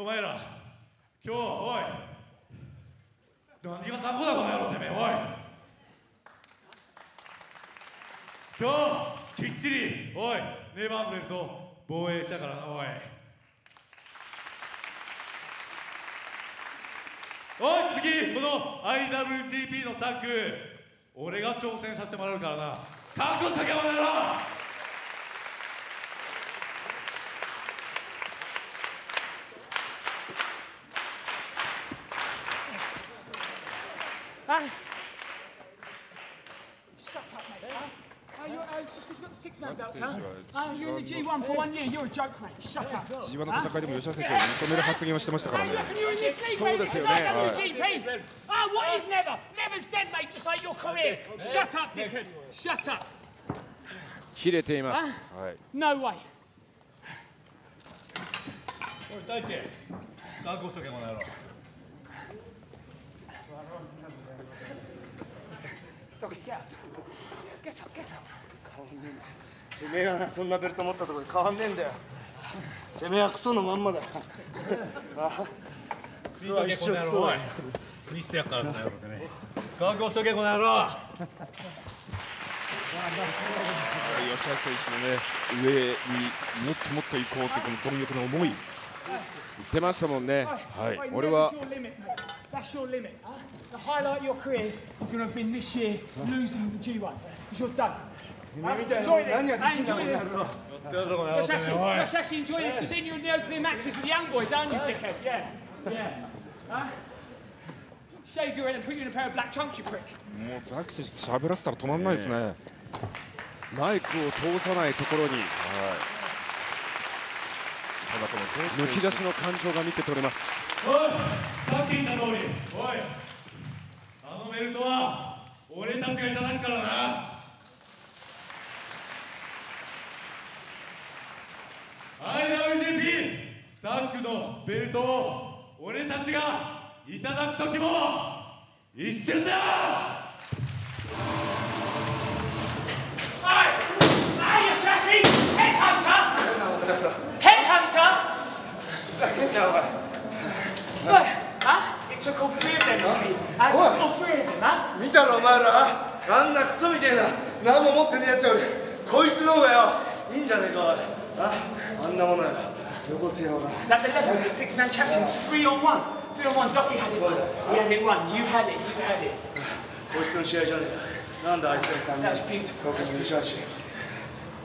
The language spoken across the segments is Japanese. お前ら今日おい何が雑魚だこの野郎てめえおい今日きっちりおいネイバーンドレルと防衛したからなおいおい次この IWGP のタッグ俺が挑戦させてもらうからな覚悟しとけお前らG1 の戦いでも吉田選手を認める発言をしてましたからね。そうですよね。切れています。てめえはそんなベルト持ったところで変わんねえんだよ。てめえはクソのまんまだよ。クソは一生クソだよ。見せてやっからなよってね。覚悟しとけこの野郎。吉橋選手のね上にもっともっと行こうってこの貪欲の思い。言ってましたもんね。はい。俺は。That's your limit. The highlight of your career is going to have been this year losing the G1 because you're done. Enjoy this. I enjoy this. Yoshashi, enjoy this because then you're in the opening matches with the young boys, aren't you, dickhead? Yeah. Yeah. Huh? Shave your head and put you in a pair of black trunks, you prick. もうザク選手喋らせたら止まんないですね。マイクを通さないところに。むき出しの感情が見て取れます。おい、さっき言った通り、おい、あのベルトは俺たちがいただくからな。IWGP タッグのベルトを俺たちがいただくときも一瞬だ。見たろお前ら、あんなクソみたいな何も持ってねえやつよりこいつの方がよいいんじゃねえか。あんなものやよこせよ。こいつの試合じゃねえか。なんだあいつら3人。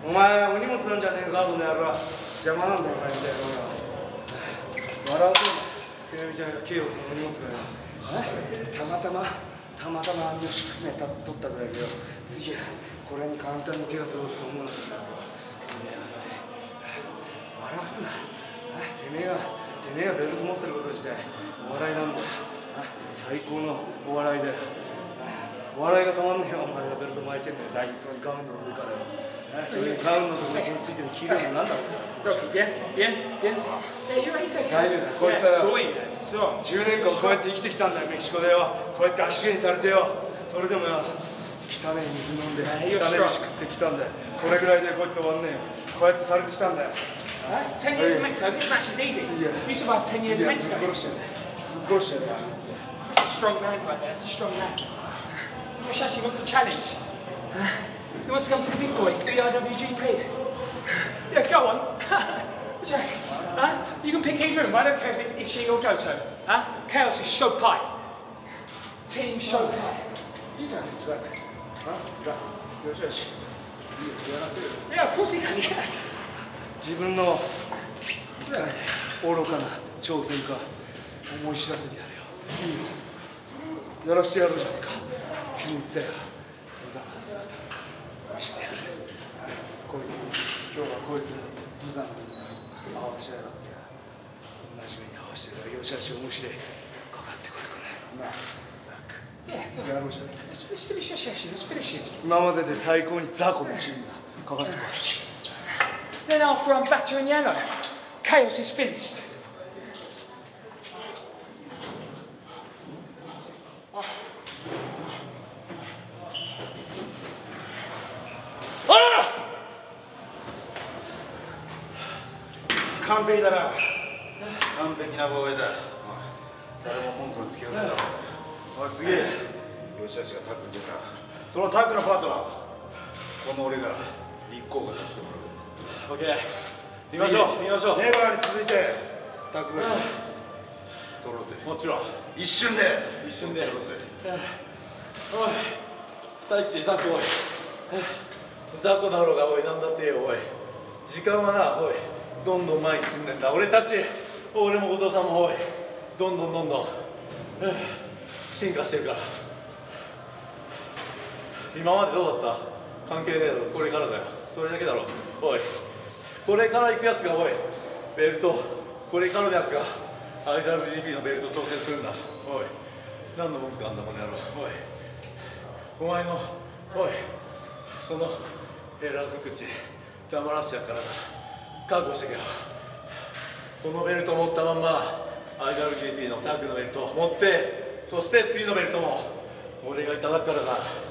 お前お荷物なんじゃねえかこの野郎。邪魔なんだよお前みたいな。笑わせるな、てめえみたいなケイオスの荷物がよ、たまたまあんなシックス面取ったぐらいだよ、次はこれに簡単に手が届くと思うんだけど、てめえがって、笑わすな、てめえがベルト持ってること自体、お笑いなんだよ、最高のお笑いだよ、お笑いが止まんねえよ、お前がベルト巻いてんだよ、大事そうにガウンの上からよ。それにガウンのところについてる黄色いのなんだろう。こいつは10年間こうやって生きてきたんだよ、メキシコでよ。こうやって足蹴にされてよ。それでもよ、汚い水飲んで、汚い飯食ってきたんだよ。これぐらいでこいつ終わんねえよ。こうやってされてきたんだよ。10 years in Mexico, this match is easy. You survived 10 years in Mexico. ぶっ殺してやる。ぶっ殺してやる。That's a strong man right there. That's a strong man. Yoshashi wants the challenge.He wants to come to the big boys, to the IWGP. Yeah, go on. Jack, you can pick either of them. I don't care if it's Ishii or Goto. Chaos is Shopai. Team Shopai. You don't need to work. You're just... Yeah, of course he can, yeah. 自分の愚かな挑戦か思い知らせてやるよ。いいよ。やらしてやるじゃないか。気に入ったよ。無駄な姿。してやる。こいつ、今日はこいつ、無残に合わせやがって、同じ目に合わせてやる。よしよし、面白い。かかってこい、これ。ザック。やろうじゃない。今までで最高にザコのチームだ。かかってこい。Then after I'm battering yellow, chaos is finished. Can't be that out. 完璧な防衛だ。誰も文句をつけようないだろう。次、吉橋がタックに出たら、そのタックのパートナー、この俺が立候補させてもらう。オッケー、見ましょう、見ましょう。ネバーに続いて、タックが取ろうぜ。もちろん、一瞬で、一瞬で。取ろうぜ。おい、二一ザクおい。ザコだろうがおい、なんだっておい。時間はな、おい、どんどん前に進んでんだ。俺たち、俺も後藤さんもおい。どんどんどんどん進化してるから。今までどうだった関係ねえだろ。これからだよ。それだけだろ。おい、これから行くやつがおいベルト、これからのやつが IWGP のベルト挑戦するんだ。おい、何の文句あんだこの野郎。おい、お前のおいそのヘラづ口邪魔らしちゃうからな。覚悟してけよ。このベルト持ったまんまIWGP のタッグのベルトを持って、そして次のベルトも俺がいただくからな。